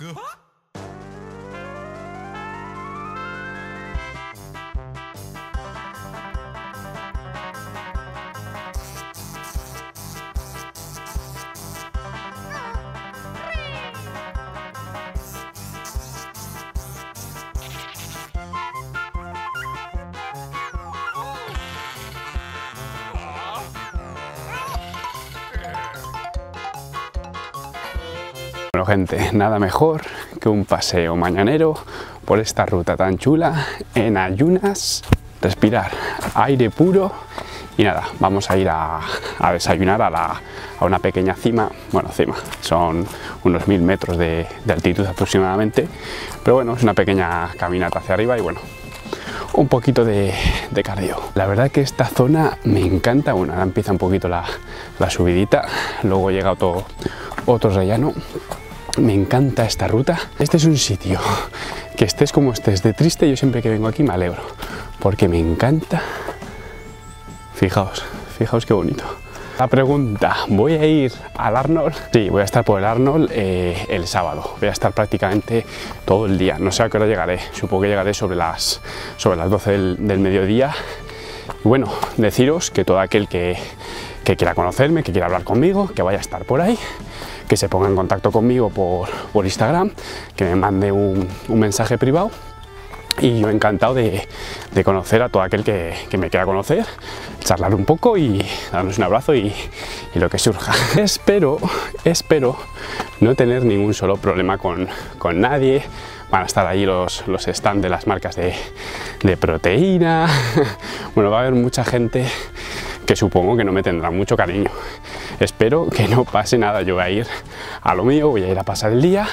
Go. ¿Ah? Bueno, gente, nada mejor que un paseo mañanero por esta ruta tan chula en ayunas, respirar aire puro y nada, vamos a ir a desayunar a una pequeña cima, bueno, cima, son unos 1000 metros de altitud aproximadamente, pero bueno, es una pequeña caminata hacia arriba y bueno, un poquito de cardio. La verdad que esta zona me encanta, bueno, ahora empieza un poquito la subidita, luego llega otro rellano. Me encanta esta ruta. Este es un sitio que estés como estés de triste, yo siempre que vengo aquí me alegro porque me encanta. Fijaos qué bonito. La pregunta, ¿voy a ir al Arnold? Sí, voy a estar por el Arnold el sábado. Voy a estar prácticamente todo el día. No sé a qué hora llegaré. Supongo que llegaré sobre las 12 del mediodía. Y bueno, deciros que todo aquel que quiera conocerme, que quiera hablar conmigo, que vaya a estar por ahí, que se ponga en contacto conmigo por Instagram, que me mande un mensaje privado y yo encantado de conocer a todo aquel que me quiera conocer, charlar un poco y darnos un abrazo y lo que surja. Espero no tener ningún solo problema con nadie. Van a estar ahí los stands de las marcas de proteína. Bueno, va a haber mucha gente que supongo que no me tendrá mucho cariño. Espero que no pase nada, yo voy a ir a lo mío, voy a ir a pasar el día,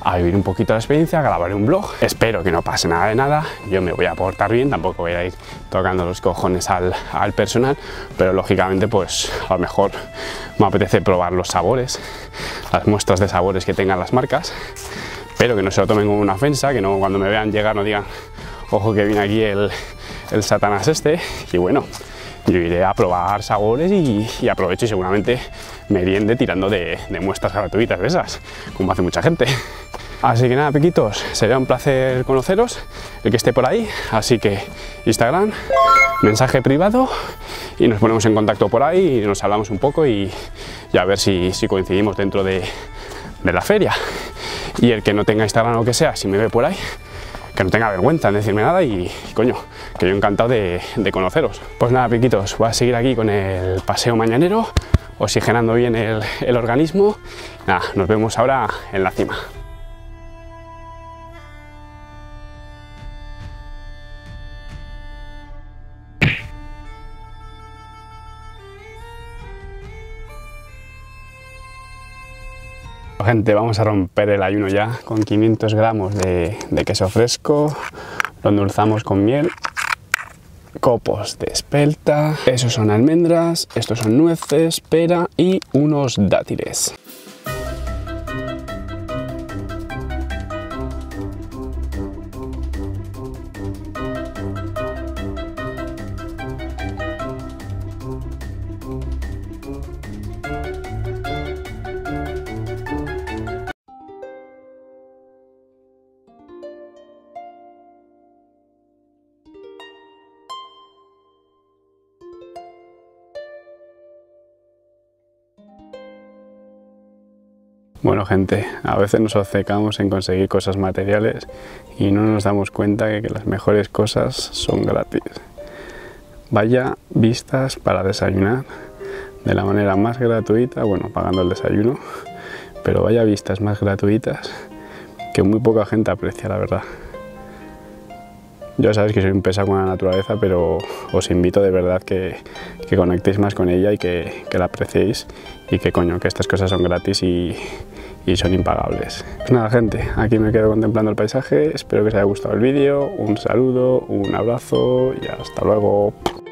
a vivir un poquito la experiencia, grabaré un vlog. Espero que no pase nada de nada, yo me voy a portar bien, tampoco voy a ir tocando los cojones al personal, pero lógicamente pues a lo mejor me apetece probar los sabores, las muestras de sabores que tengan las marcas, pero que no se lo tomen como una ofensa, que no cuando me vean llegar no digan, ojo que viene aquí el Satanás este, y bueno, yo iré a probar sabores y aprovecho y seguramente meriende tirando de muestras gratuitas de esas, como hace mucha gente. Así que nada, piquitos, será un placer conoceros, el que esté por ahí, así que Instagram, mensaje privado y nos ponemos en contacto por ahí y nos hablamos un poco y a ver si coincidimos dentro de la feria. Y el que no tenga Instagram o que sea, si me ve por ahí, que no tenga vergüenza en decirme nada y coño, que yo encantado de conoceros. Pues nada, piquitos, voy a seguir aquí con el paseo mañanero, oxigenando bien el organismo. Nada, nos vemos ahora en la cima. Gente, vamos a romper el ayuno ya con 500 gramos de queso fresco, lo endulzamos con miel, copos de espelta, esos son almendras, estos son nueces, pera y unos dátiles. Bueno gente, a veces nos obcecamos en conseguir cosas materiales y no nos damos cuenta que las mejores cosas son gratis. Vaya vistas para desayunar de la manera más gratuita, bueno, pagando el desayuno, pero vaya vistas más gratuitas que muy poca gente aprecia, la verdad. Ya sabéis que soy un pesado con la naturaleza, pero os invito de verdad que conectéis más con ella y que la apreciéis y que coño, que estas cosas son gratis y son impagables. Pues nada gente, aquí me quedo contemplando el paisaje, espero que os haya gustado el vídeo, un saludo, un abrazo y hasta luego.